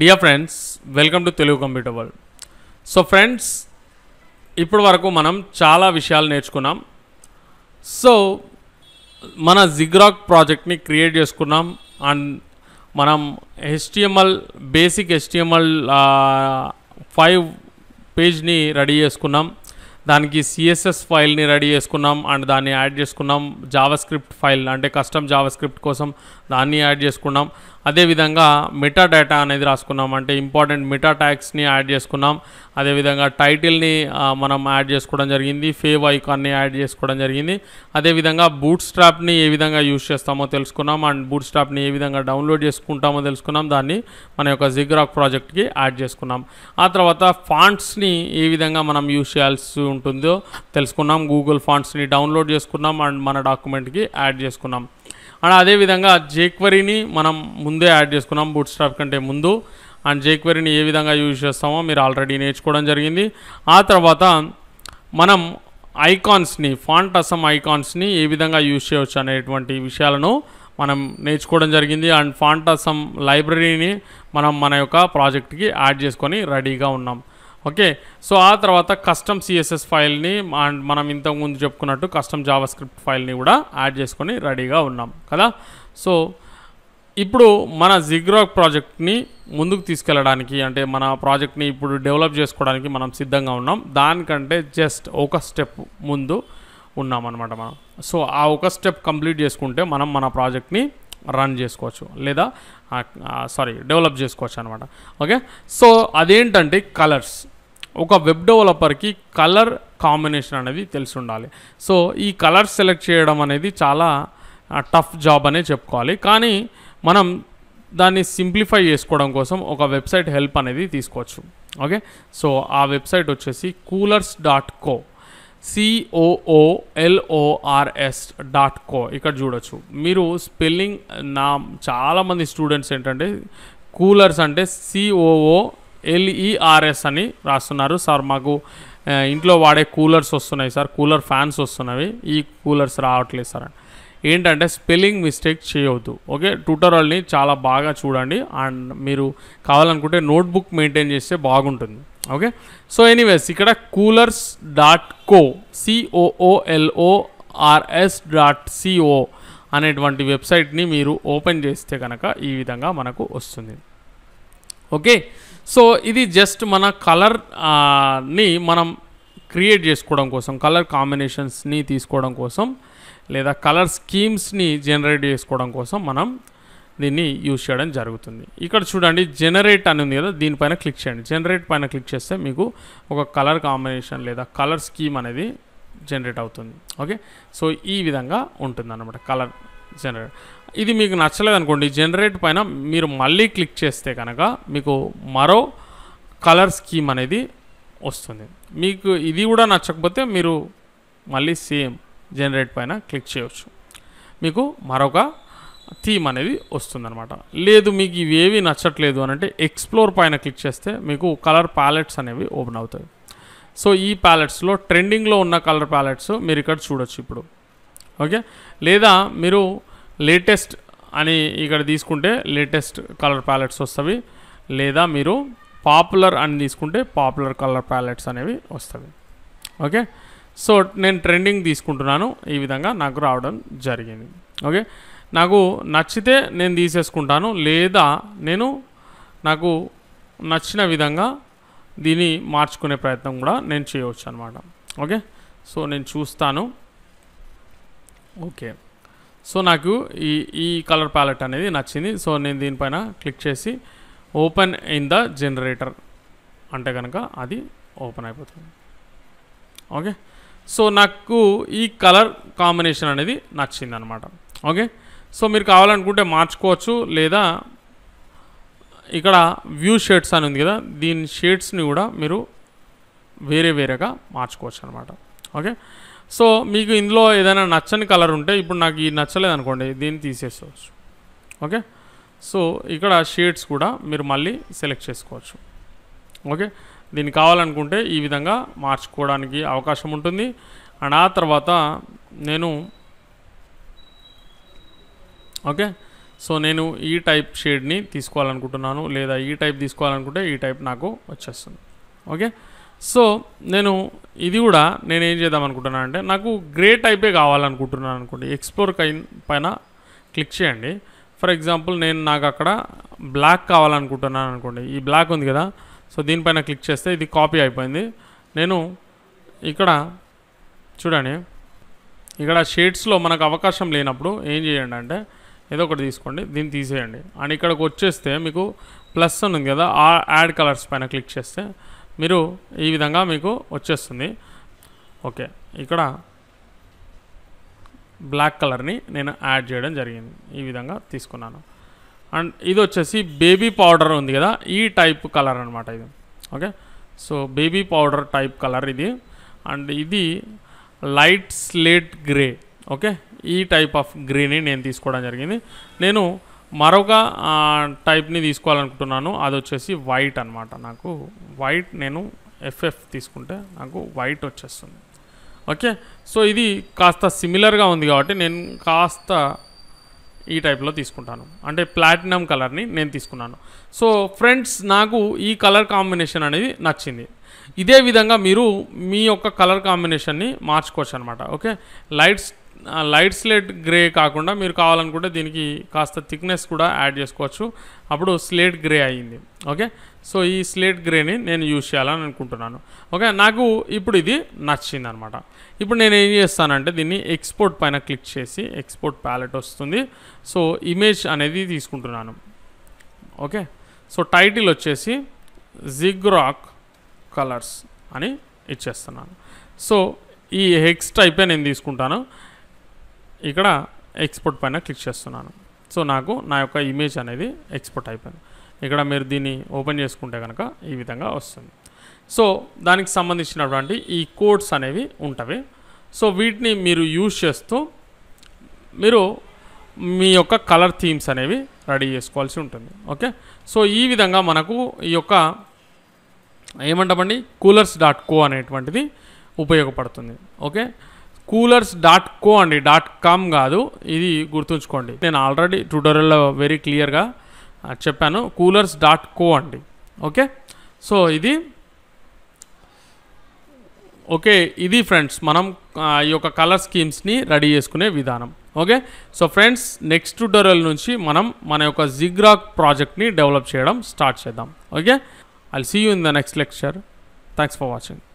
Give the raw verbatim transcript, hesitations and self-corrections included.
Dear friends welcome to Telugu computer world. So friends, ఇప్పటి వరకు మనం చాలా విషయాలు నేర్చుకున్నాం. సో మన జిగ్రాక్ ప్రాజెక్ట్ని క్రియేట్ చేసుకున్నాం అండ్ మనం హెచ్టిఎంఎల్ బేసిక్ హెచ్టిఎంఎల్ ఫైవ్ పేజ్ని రెడీ చేసుకున్నాం, దానికి సిఎస్ఎస్ ఫైల్ని రెడీ చేసుకున్నాం అండ్ దాన్ని యాడ్ చేసుకున్నాం. జావాస్క్రిప్ట్ ఫైల్ అంటే కస్టమ్ జావాస్క్రిప్ట్ కోసం దాన్ని యాడ్ చేసుకున్నాం. అదేవిధంగా మెటా డేటా అనేది రాసుకున్నాం, అంటే ఇంపార్టెంట్ మెటా ట్యాగ్స్ని యాడ్ చేసుకున్నాం. అదేవిధంగా టైటిల్ని మనం యాడ్ చేసుకోవడం జరిగింది, ఫేవ్ ఐకాన్ని యాడ్ చేసుకోవడం జరిగింది. అదేవిధంగా బూట్స్ట్రాప్ని ఏ విధంగా యూజ్ చేస్తామో తెలుసుకున్నాం అండ్ బూట్స్ట్రాప్ని ఏ విధంగా డౌన్లోడ్ చేసుకుంటామో తెలుసుకున్నాం. దాన్ని మన యొక్క జిగ్రాక్ ప్రాజెక్ట్కి యాడ్ చేసుకున్నాం. ఆ తర్వాత ఫాంట్స్ని ఏ విధంగా మనం యూజ్ చేయాల్సి ఉంటుందో తెలుసుకున్నాం, గూగుల్ ఫాంట్స్ని డౌన్లోడ్ చేసుకున్నాం అండ్ మన డాక్యుమెంట్కి యాడ్ చేసుకున్నాం. అండ్ అదేవిధంగా జక్వెరీని మనం ముందే యాడ్ చేసుకున్నాం బూట్స్ట్రాప్ కంటే ముందు, అండ్ జక్వెరీని ఏ విధంగా యూజ్ చేస్తామో మీరు ఆల్రెడీ నేర్చుకోవడం జరిగింది. ఆ తర్వాత మనం ఐకాన్స్ని ఫాంట్ అసం ఐకాన్స్ని ఏ విధంగా యూజ్ చేయవచ్చు అనేటువంటి విషయాలను మనం నేర్చుకోవడం జరిగింది అండ్ ఫాంట్ అసం లైబ్రరీని మనం మన యొక్క ప్రాజెక్ట్కి యాడ్ చేసుకొని రెడీగా ఉన్నాం. ఓకే, సో ఆ తర్వాత కస్టమ్ సిఎస్ఎస్ ఫైల్ని అండ్ మనం ఇంతకుముందు చెప్పుకున్నట్టు కస్టమ్ జావాస్క్రిప్ట్ ఫైల్ని కూడా యాడ్ చేసుకొని రెడీగా ఉన్నాం కదా. సో ఇప్పుడు మన జిగ్రాక్ ప్రాజెక్ట్ని ముందుకు తీసుకెళ్ళడానికి, అంటే మన ప్రాజెక్ట్ని ఇప్పుడు డెవలప్ చేసుకోవడానికి మనం సిద్ధంగా ఉన్నాం. దానికంటే జస్ట్ ఒక స్టెప్ ముందు ఉన్నాం అన్నమాట మనం. సో ఆ ఒక స్టెప్ కంప్లీట్ చేసుకుంటే మనం మన ప్రాజెక్ట్ని రన్ చేసుకోవచ్చు, లేదా సారీ డెవలప్ చేసుకోవచ్చు అనమాట. ఓకే, సో అదేంటంటే కలర్స్. ఒక వెబ్ డెవలపర్కి కలర్ కాంబినేషన్ అనేది తెలిసి ఉండాలి. సో ఈ కలర్స్ సెలెక్ట్ చేయడం అనేది చాలా టఫ్ జాబ్ అనే చెప్పుకోవాలి. కానీ మనం దాన్ని సింప్లిఫై చేసుకోవడం కోసం ఒక వెబ్సైట్ హెల్ప్ అనేది తీసుకోవచ్చు. ఓకే, సో ఆ వెబ్సైట్ వచ్చేసి కూలర్స్ డాట్ కో సిఓఓఎల్ఓఆర్ఎస్ డాట్ కో. ఇక్కడ చూడొచ్చు మీరు స్పెల్లింగ్, నా చాలామంది స్టూడెంట్స్ ఏంటంటే కూలర్స్ అంటే సిఓఓఎల్ఈఆర్ఎస్ అని రాస్తున్నారు. సార్ మాకు ఇంట్లో వాడే కూలర్స్ వస్తున్నాయి సార్, కూలర్ ఫ్యాన్స్ వస్తున్నాయి, ఈ కూలర్స్ రావట్లేదు సార్ అని. ఏంటంటే స్పెల్లింగ్ మిస్టేక్ చేయవద్దు. ఓకే, ట్యూటోరియల్ని చాలా బాగా చూడండి అండ్ మీరు కావాలనుకుంటే నోట్బుక్ మెయింటైన్ చేస్తే బాగుంటుంది. ఓకే, సో ఎనీవేస్ ఇక్కడ కూలర్స్ డాట్ కో సిఓఓఎల్ఓఆర్ఎస్ డాట్ సిఓ అనేటువంటి వెబ్సైట్ని మీరు ఓపెన్ చేస్తే కనుక ఈ విధంగా మనకు వస్తుంది. ఓకే, సో ఇది జస్ట్ మన కలర్ని మనం క్రియేట్ చేసుకోవడం కోసం, కలర్ కాంబినేషన్స్ని తీసుకోవడం కోసం, లేదా కలర్ స్కీమ్స్ని జనరేట్ చేసుకోవడం కోసం మనం దీన్ని యూజ్ చేయడం జరుగుతుంది. ఇక్కడ చూడండి జనరేట్ అని ఉంది కదా, దీనిపైన క్లిక్ చేయండి. జనరేట్ పైన క్లిక్ చేస్తే మీకు ఒక కలర్ కాంబినేషన్ లేదా కలర్ స్కీమ్ అనేది జనరేట్ అవుతుంది. ఓకే, సో ఈ విధంగా ఉంటుంది అన్నమాట కలర్ జనరేట్. ఇది మీకు నచ్చలేదు అనుకోండి, జనరేట్ పైన మీరు మళ్ళీ క్లిక్ చేస్తే కనుక మీకు మరో కలర్ స్కీమ్ అనేది వస్తుంది. మీకు ఇది కూడా నచ్చకపోతే మీరు మళ్ళీ సేమ్ జనరేట్ పైన క్లిక్ చేయవచ్చు, మీకు మరొక థీమ్ అనేది వస్తుందన్నమాట. లేదు మీకు ఇవేవి నచ్చట్లేదు అని అంటే ఎక్స్ప్లోర్ పైన క్లిక్ చేస్తే మీకు కలర్ ప్యాలెట్స్ అనేవి ఓపెన్ అవుతాయి. సో ఈ ప్యాలెట్స్లో ట్రెండింగ్లో ఉన్న కలర్ ప్యాలెట్స్ మీరు ఇక్కడ చూడొచ్చు ఇప్పుడు. ఓకే, లేదా మీరు లేటెస్ట్ అని ఇక్కడ తీసుకుంటే లేటెస్ట్ కలర్ ప్యాలెట్స్ వస్తవి, లేదా మీరు పాపులర్ అని తీసుకుంటే పాపులర్ కలర్ ప్యాలెట్స్ అనేవి వస్తవి. ఓకే, సో నేను ట్రెండింగ్ తీసుకుంటున్నాను, ఈ విధంగా నాకు రావడం జరిగింది. ఓకే, నాకు నచ్చితే నేను తీసేసుకుంటాను, లేదా నేను నాకు నచ్చిన విధంగా దీన్ని మార్చుకునే ప్రయత్నం కూడా నేను చేయవచ్చు అనమాట. ఓకే, సో నేను చూస్తాను. ఓకే, సో నాకు ఈ ఈ కలర్ ప్యాలెట్ అనేది నచ్చింది. సో నేను దీనిపైన క్లిక్ చేసి ఓపెన్ ఇన్ ద జనరేటర్ అంటే కనుక అది ఓపెన్ అయిపోతుంది. ఓకే, సో నాకు ఈ కలర్ కాంబినేషన్ అనేది నచ్చింది అనమాట. ఓకే, సో మీరు కావాలనుకుంటే మార్చుకోవచ్చు, లేదా ఇక్కడ వ్యూ షేడ్స్ అని ఉంది కదా, దీని షేడ్స్ని కూడా మీరు వేరే వేరేగా మార్చుకోవచ్చు అనమాట. ఓకే, సో మీకు ఇందులో ఏదైనా నచ్చని కలర్ ఉంటే, ఇప్పుడు నాకు ఈ నచ్చలేదు అనుకోండి, దీన్ని తీసేసుకోవచ్చు. ఓకే, సో ఇక్కడ షేడ్స్ కూడా మీరు మళ్ళీ సెలెక్ట్ చేసుకోవచ్చు. ఓకే, దీన్ని కావాలనుకుంటే ఈ విధంగా మార్చుకోవడానికి అవకాశం ఉంటుంది. అండ్ ఆ తర్వాత నేను ఓకే, सो नेनु ई टाइप शेड नी तीसुकोवालनुकुंटुन्नानु लेदा ई टाइप तीसुकोवालनुकुंटे ई टाइप नाकु वच्चेस्तुंदी ओके सो नेनु ఇది కూడా నేను ఏం చేద్దాం అనుకుంటున్నాను అంటే నాకు గ్రే టైపే కావాలనుకుంటున్నాను అనుకోండి ఎక్స్‌ప్లోర్ పైన క్లిక్ చేయండి ఫర్ ఎగ్జాంపుల్ నేను నాకు అక్కడ బ్లాక్ కావాలనుకుంటున్నాను అనుకోండి ఈ బ్లాక్ ఉంది కదా సో దీనిపైన క్లిక్ చేస్తే ఇది కాపీ అయిపోయింది నేను ఇక్కడ చూడండి ఇక్కడ షేడ్స్ లో మనకు అవకాశం లేనప్పుడు ఏం చేయండి అంటే ఏదో ఒకటి తీసుకోండి దీన్ని తీసేయండి అండ్ ఇక్కడికి వచ్చేస్తే మీకు ప్లస్ ఉంది కదా ఆ యాడ్ కలర్స్ పైన క్లిక్ చేస్తే మీరు ఈ విధంగా మీకు వచ్చేస్తుంది ఓకే ఇక్కడ బ్లాక్ కలర్ ని నేను యాడ్ చేయడం జరిగింది ఈ విధంగా తీసుకున్నాను అండ్ ఇది వచ్చేసి బేబీ పౌడర్ ఉంది కదా ఈ టైప్ కలర్ అన్నమాట ఇది okay so baby powder type colour ఇది అండ్ ఇది లైట్ స్లేట్ గ్రే ఓకే ఈ టైప్ ఆఫ్ గ్రే ని నేను తీసుకోవడం జరిగింది నేను మరొక టైప్ ని తీసుకోవాలనుకుంటున్నాను అది వచ్చేసి వైట్ అన్నమాట నాకు వైట్ నేను ఎఫ్ఎఫ్ తీసుకుంటే నాకు వైట్ వచ్చేస్తుంది ఓకే సో ఇది కాస్త సిమిలర్ గా ఉంది కాబట్టి నేను కాస్త ఈ టైప్ లో తీసుకుంటాను అంటే ప్లాటినం కలర్ ని నేను తీసుకున్నాను సో ఫ్రెండ్స్ నాకు ఈ కలర్ కాంబినేషన్ అనేది నచ్చింది ఇదే విధంగా మీరు మీ యొక్క కలర్ కాంబినేషన్ ని మార్చుకోవచ్చు అన్నమాట okay lights light slate grey काकुंडा मीरू कावालनुकुंटे दीनिकी कास्त थिक्नेस कूडा याड चेसुकोवच्चु अप्पुडु स्लेट ग्रे अय्यिंदी ओके सो ई स्लेट ग्रे नि नेनु यूज चेयाలని अनुकुंటున్నాను ओके नाकु इप्पुडु इदी नच्चिंदी अन्नमाट इप्पुडु नेनु एम चेस्तानंटे दीन्नि एक्सपोर्ट पैन क्लिक चेसी एक्सपोर्ट पैलेट वस्तुंदी सो इमेज अनेदी तीसुकुंటున్నాను ओके सो टाइटिल वच्चेसी జిగ్రాక్ कलर्स अनि इच्चेस्तुन्नानु सो ई हेक्स टाइप नेनु तीसुकुंటాను ఇక్కడ ఎక్స్‌పోర్ట్ పైన క్లిక్ చేస్తున్నాను సో నాకు నా యొక్క ఇమేజ్ అనేది ఎక్స్‌పోర్ట్ అయిపోయింది ఇక్కడ మీరు దీన్ని ఓపెన్ చేసుకుంటే గనక ఈ విధంగా వస్తుంది సో దానికి సంబంధించినటువంటి ఈ కోడ్స్ అనేవి ఉంటాయి సో వీటిని మీరు యూస్ చేస్తూ మీరు మీ యొక్క కలర్ థీమ్స్ అనేవి రెడీ చేసుకోవాల్సి ఉంటుంది ఓకే సో ఈ విధంగా మనకు ఈ యొక్క ఏమంటామండి కూలర్స్ డాట్ కో అనేటువంటిది ఉపయోగపడుతుంది ఓకే కూలర్స్ డాట్ కో అండి .com కాదు ఇది గుర్తుంచుకోండి నేను ఆల్రెడీ ట్యుటోరియల్లో వెరీ క్లియర్ గా చెప్పాను కూలర్స్ డాట్ కో అండి ఓకే సో ఇది ఓకే ఇది ఫ్రెండ్స్ మనం ఈ యొక్క కలర్ స్కీమ్స్ ని రెడీ చేసుకునే విధానం okay so friends next tutorial నుంచి మనం మన యొక్క జిగ్రాక్ ప్రాజెక్ట్ ని డెవలప్ చేయడం స్టార్ట్ చేద్దాం okay I'll see you in the next lecture thanks for watching